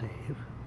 save.